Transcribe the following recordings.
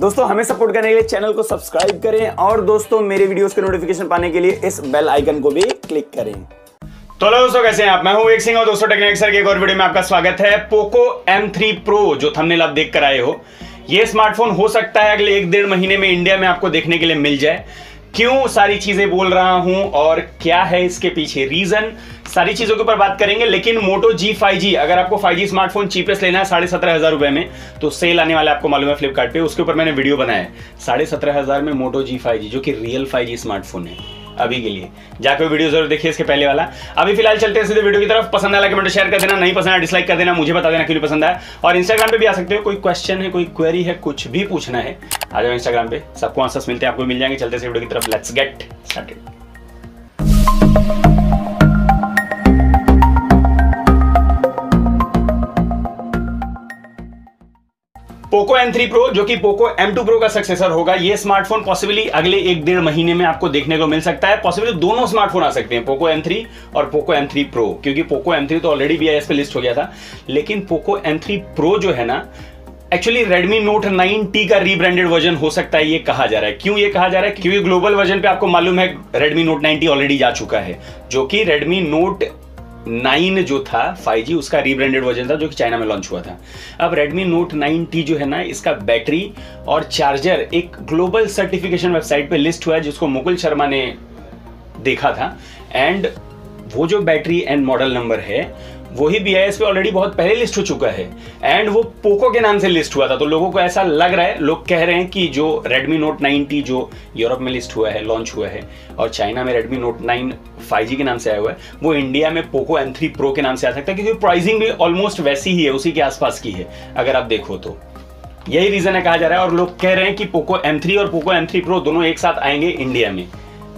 दोस्तों हमें सपोर्ट करने के लिए चैनल को सब्सक्राइब करें और दोस्तों मेरे वीडियोस के नोटिफिकेशन पाने के लिए इस बेल आइकन को भी क्लिक करें। तो हेलो दोस्तों, कैसे हैं आप? मैं हूं एक सिंह और दोस्तों टेक्निक सर के एक और वीडियो में आपका स्वागत है। पोको M3 Pro जो थंबनेल आप देख कर आए हो, ये स्मार्टफोन हो सकता है अगले एक डेढ़ महीने में इंडिया में आपको देखने के लिए मिल जाए। क्यों सारी चीजें बोल रहा हूं और क्या है इसके पीछे रीजन, सारी चीजों के ऊपर बात करेंगे। लेकिन मोटो G 5G, अगर आपको 5G स्मार्टफोन चीपेस्ट लेना है 17,500 रुपए में, तो सेल आने वाला आपको मालूम है फ्लिपकार्ट पे, उसके ऊपर मैंने वीडियो बनाया है। 17,500 में मोटो G 5G जो कि रियल 5G स्मार्टफोन है अभी के लिए, जाकर वीडियो जरूर देखिए इसके पहले वाला। अभी फिलहाल चलते हैं सीधे वीडियो की तरफ। पसंद आया कमेंट शेयर कर देना, नहीं पसंद आया डिसलाइक कर देना, मुझे बता देना क्यों पसंद आया। और इंस्टाग्राम पे भी आ सकते हो, कोई क्वेश्चन है, कोई क्वेरी है, कुछ भी पूछना है आ जाओ इंस्टाग्राम पे, सबको आंसर्स मिलते हैं, आपको मिल जाएंगे। चलते हैं वीडियो की तरफ, let's get started. Poco M3 Pro जो कि पोको M2 Pro का सक्सेसर होगा, ये स्मार्टफोन पॉसिबली अगले एक डेढ़ महीने में आपको देखने को मिल सकता है। पॉसिबली दोनों स्मार्टफोन आ सकते हैं, पोको M3 और पोको M3 Pro, क्योंकि पोको M3 तो ऑलरेडी BIS पे लिस्ट हो गया था। लेकिन पोको M3 Pro जो है ना, एक्चुअली Redmi Note 9T का रीब्रांडेड वर्जन हो सकता है, ये कहा जा रहा है। क्यों ये कहा जा रहा है? क्योंकि ग्लोबल वर्जन पे आपको मालूम है Redmi Note 9T ऑलरेडी जा चुका है, जो कि Redmi Note 9 जो था 5G उसका रीब्रांडेड वर्जन था, जो कि चाइना में लॉन्च हुआ था। अब Redmi Note 9T जो है ना, इसका बैटरी और चार्जर एक ग्लोबल सर्टिफिकेशन वेबसाइट पे लिस्ट हुआ है, जिसको मुकुल शर्मा ने देखा था। एंड वो जो बैटरी एंड मॉडल नंबर है वही BIS पे ऑलरेडी बहुत पहले लिस्ट हो चुका है, एंड वो पोको के नाम से लिस्ट हुआ था। तो लोगों को ऐसा लग रहा है, लोग कह रहे हैं कि जो Redmi Note 9T जो यूरोप में लिस्ट हुआ है, लॉन्च हुआ है, और चाइना में Redmi Note 9 5G के नाम से आया हुआ है, वो इंडिया में पोको M3 Pro के नाम से आ सकता है, क्योंकि प्राइसिंग भी ऑलमोस्ट वैसी ही है, उसी के आसपास की है अगर आप देखो तो। यही रीजन है कहा जा रहा है, और लोग कह रहे हैं कि पोको M3 और पोको M3 Pro दोनों एक साथ आएंगे, इंडिया में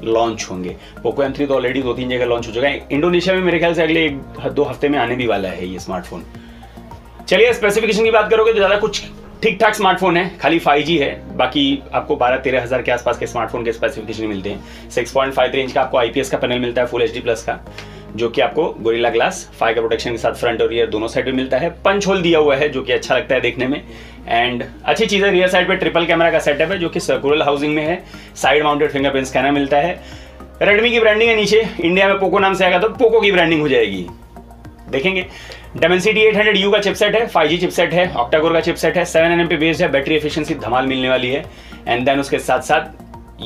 लॉन्च होंगे। पोको M3 तो ऑलरेडी 2-3 जगह लॉन्च हो चुका है, इंडोनेशिया में मेरे ख्याल से अगले 1-2 हफ्ते में आने भी वाला है ये स्मार्टफोन। चलिए स्पेसिफिकेशन की बात करोगे तो ज़्यादा कुछ ठीक ठाक स्मार्टफोन है, खाली 5G है, बाकी आपको 12-13 हज़ार के आसपास के स्मार्टफोन के स्पेसिफिकेशन मिलते हैं। 6.5 इंच का आपको IPS का पैनल मिलता है, फुल HD प्लस का, जो कि आपको गोरिल्ला ग्लास 5 का प्रोटेक्शन के साथ फ्रंट और रियर दोनों साइड में मिलता है। पंच होल दिया हुआ है जो कि अच्छा लगता है देखने में, एंड अच्छी चीज़ है। रियर साइड पे ट्रिपल कैमरा का सेटअप है जो कि सर्कुलर हाउसिंग में है, साइड माउंटेड फिंगरप्रिंट स्कैनर मिलता है। रेडमी की ब्रांडिंग है नीचे, इंडिया में पोको नाम से आएगा तो पोको की ब्रांडिंग हो जाएगी, देखेंगे। Dimensity 800U का चिपसेट है, 5G चिपसेट है, ऑक्टाकोर का चिपसेट है, 7nm पे बेस्ड है, बैटरी एफिशिएंसी धमाल मिलने वाली है। एंड देन उसके साथ साथ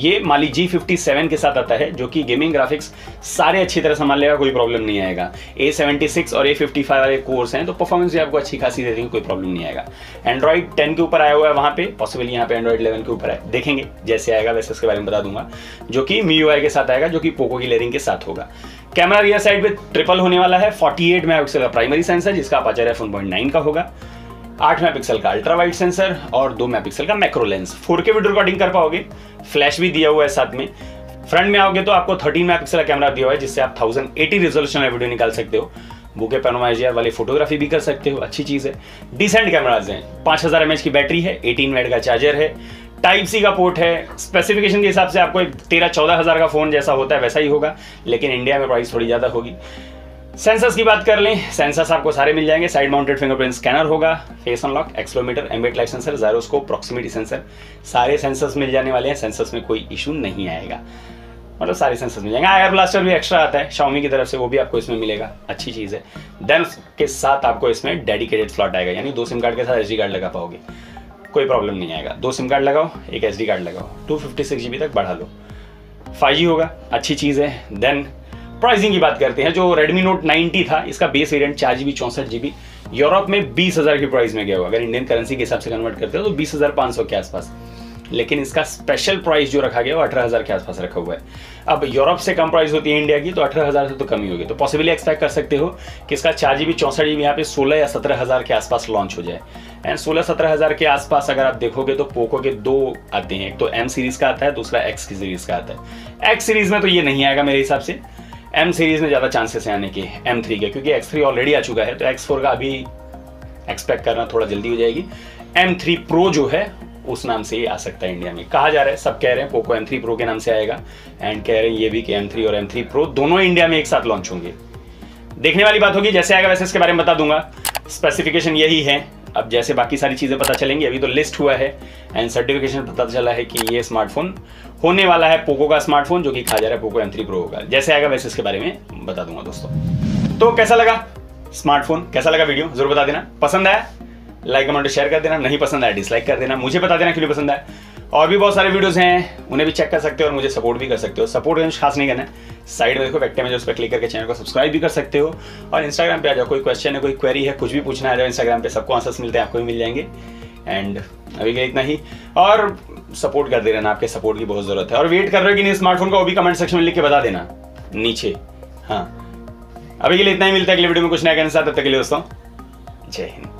ये माली G57 के साथ आता है, जो कि गेमिंग ग्राफिक्स सारे अच्छी तरह संभाल लेगा, कोई प्रॉब्लम नहीं आएगा। A76 और A55 वाले कोर्स हैं, तो परफॉर्मेंस भी आपको अच्छी खासी दे देंगे, कोई प्रॉब्लम नहीं आएगा। एंड्रॉइड 10 के ऊपर आया हुआ है वहाँ पे, पॉसिबली यहाँ पे एंड्रॉइड 11 के ऊपर है, देखेंगे जैसे आएगा वैसे उसके बारे में बता दूंगा। जो कि MIUI के साथ आएगा, जो कि पोको की लेयरिंग के साथ होगा। कैमरा रियर साइड पे ट्रिपल होने वाला है, 48 मेगापिक्सल का प्राइमरी सेंसर जिसका अपाचर f/1.9 का होगा, 8 मेगापिक्सल का अल्ट्रा वाइड सेंसर और 2 मेगापिक्सल का macro lens. 4K video recording कर पाओगे, फ्लैश भी दिया हुआ है साथ में। फ्रंट में आओगे तो आपको 13 मेगापिक्सल का कैमरा दिया हुआ है, जिससे आप 1080 रेजोल्यूशन में वीडियो निकाल सकते हो, बुके पैनोमाइजर वाली फोटोग्राफी भी कर सकते हो, अच्छी चीज़ है। डिसेंट कैमराज हैं, 5000 mAh की बैटरी है, 18 वाट का चार्जर है, Type-C का पोर्ट है। स्पेसिफिकेशन के हिसाब से आपको एक 13-14 हज़ार का फ़ोन जैसा होता है वैसा ही होगा, लेकिन इंडिया में प्राइस थोड़ी ज़्यादा होगी। सेंसर्स की बात कर लें, सेंसर्स आपको सारे मिल जाएंगे, साइड माउंटेड फिंगरप्रिंट स्कैनर होगा, face unlock, accelerometer, ambient light sensor, gyroscope, proximity sensor, सारे सेंसर्स मिल जाने वाले हैं। सेंसर्स में कोई इशू नहीं आएगा, मतलब सारे सेंसर्स मिल जाएंगे। आयर ब्लास्टर भी एक्स्ट्रा आता है शाओमी की तरफ से, वो भी आपको इसमें मिलेगा, अच्छी चीज़ है। देन के साथ आपको इसमें डेडिकेटेड स्लॉट आएगा, यानी 2 SIM कार्ड के साथ SD कार्ड लगा पाओगे, कोई प्रॉब्लम नहीं आएगा। 2 SIM कार्ड लगाओ, एक SD कार्ड लगाओ, 256 GB तक बढ़ा लो, 5G होगा, अच्छी चीज़ है। देन प्राइसिंग की बात करते हैं, जो Redmi Note 9T था इसका base variant 4GB 64GB Europe में 20,000 की प्राइस में गया हुआ, अगर इंडियन करेंसी के हिसाब से कन्वर्ट करते हो तो 20,500 के आसपास। लेकिन इसका स्पेशल प्राइस जो रखा गया वो 18,000 के आसपास रखा हुआ है। अब यूरोप से कम प्राइस होती है इंडिया की, तो 18,000 से तो कम ही होगी, तो पॉसिबली एक्सपेक्ट कर सकते हो कि इसका 4GB 64GB यहाँ पे 16,000 या 17,000 के आसपास लॉन्च हो जाए। एंड 16-17 हज़ार के आसपास अगर आप देखोगे तो पोको के 2 आते हैं, एक तो M सीरीज़ का आता है, दूसरा X सीरीज़ का आता है। X सीरीज़ में तो ये नहीं आएगा मेरे हिसाब से, M सीरीज़ में ज़्यादा चांसेस हैं आने के M3 के, क्योंकि X3 ऑलरेडी आ चुका है, तो X4 का अभी एक्सपेक्ट करना थोड़ा जल्दी हो जाएगी। M3 Pro जो है उस नाम से ही आ सकता है इंडिया में, कहा जा रहा है, सब कह रहे हैं पोको M3 Pro के नाम से आएगा। एंड कह रहे हैं ये भी कि M3 और M3 Pro दोनों इंडिया में एक साथ लॉन्च होंगे, देखने वाली बात होगी, जैसे आएगा वैसे इसके बारे में बता दूंगा। स्पेसिफिकेशन यही है, अब जैसे बाकी सारी चीज़ें पता चलेंगी, अभी तो लिस्ट हुआ है एंड सर्टिफिकेशन पता चला है कि ये स्मार्टफोन होने वाला है पोको का स्मार्टफोन, जो कि कहा जा रहा है पोको M3 Pro होगा। जैसे आएगा वैसे इसके बारे में बता दूंगा दोस्तों। तो कैसा लगा स्मार्टफोन, कैसा लगा वीडियो जरूर बता देना। पसंद आया लाइक कमेंट शेयर कर देना, नहीं पसंद आया डिसलाइक कर देना, मुझे बता देना क्यों पसंद आया। और भी बहुत सारे वीडियोस हैं, उन्हें भी चेक कर सकते हो और मुझे सपोर्ट भी कर सकते हो। सपोर्ट कुछ खास नहीं करना है, साइड में देखो बैक टैब में उस पर क्लिक करके चैनल को सब्सक्राइब भी कर सकते हो। और इंस्टाग्राम पे आ जाओ, कोई क्वेश्चन है कोई क्वेरी है कुछ भी पूछना आ जाओ इंस्टाग्राम पे, सबको आंसर्स मिलते हैं, आपको भी मिल जाएंगे। एंड अभी के इतना ही, और सपोर्ट कर दे रहना, आपके सपोर्ट की बहुत जरूरत है। और वेट कर रहे हो कि नहीं स्मार्टफोन का, वो भी कमेंट सेक्शन में लिख के बता देना नीचे। हाँ अभी के लिए इतना ही, मिलता है अगले वीडियो में कुछ नया करने साथ, तब तक के लिए दोस्तों जय हिंद।